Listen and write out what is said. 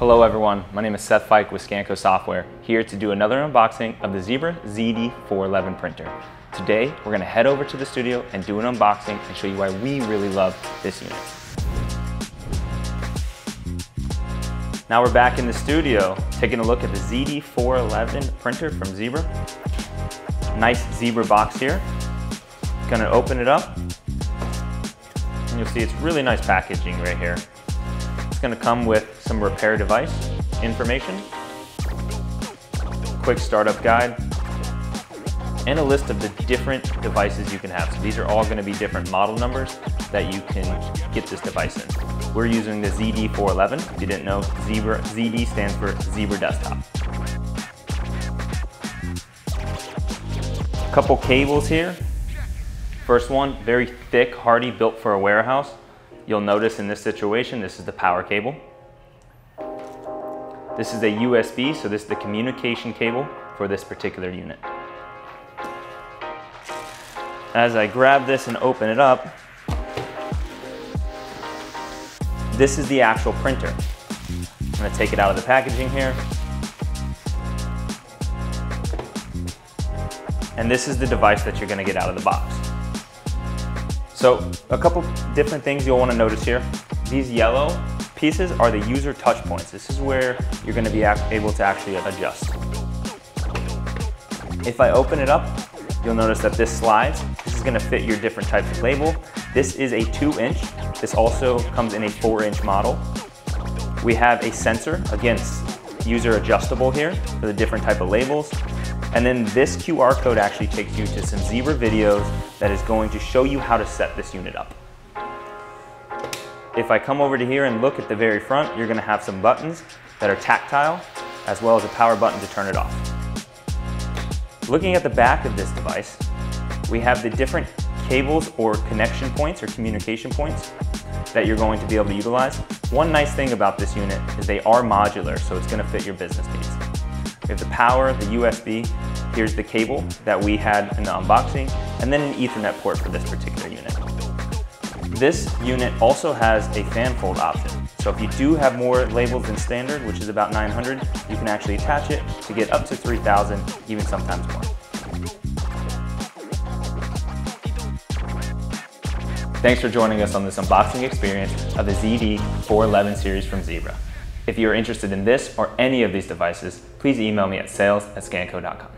Hello everyone, my name is Seth Fike with Scanco Software, here to do another unboxing of the Zebra ZD411 printer. Today, we're going to head over to the studio and do an unboxing and show you why we really love this unit. Now we're back in the studio, taking a look at the ZD411 printer from Zebra. Nice Zebra box here. Going to open it up, and you'll see it's really nice packaging right here. It's going to come with some repair device information, quick startup guide, and a list of the different devices you can have. So these are all going to be different model numbers that you can get this device in. We're using the ZD411. If you didn't know, Zebra ZD stands for Zebra Desktop. A couple cables here. First one, very thick, hardy, built for a warehouse. You'll notice in this situation, this is the power cable. This is a USB, so this is the communication cable for this particular unit. As I grab this and open it up, this is the actual printer. I'm going to take it out of the packaging here. And this is the device that you're going to get out of the box. So a couple different things you'll want to notice here. These yellow pieces are the user touch points. This is where you're going to be able to actually adjust. If I open it up, you'll notice that this slides. This is going to fit your different types of label. This is a 2-inch. This also comes in a 4-inch model. We have a sensor, again, user adjustable here for the different type of labels. And then this QR code actually takes you to some Zebra videos that is going to show you how to set this unit up. If I come over to here and look at the very front, you're going to have some buttons that are tactile, as well as a power button to turn it off. Looking at the back of this device, we have the different cables or connection points or communication points that you're going to be able to utilize. One nice thing about this unit is they are modular, so it's going to fit your business needs. We have the power, the USB, here's the cable that we had in the unboxing, and then an Ethernet port for this particular unit. This unit also has a fan fold option. So if you do have more labels than standard, which is about 900, you can actually attach it to get up to 3,000, even sometimes more. Thanks for joining us on this unboxing experience of the ZD411 series from Zebra. If you are interested in this or any of these devices, please email me at sales@scanco.com.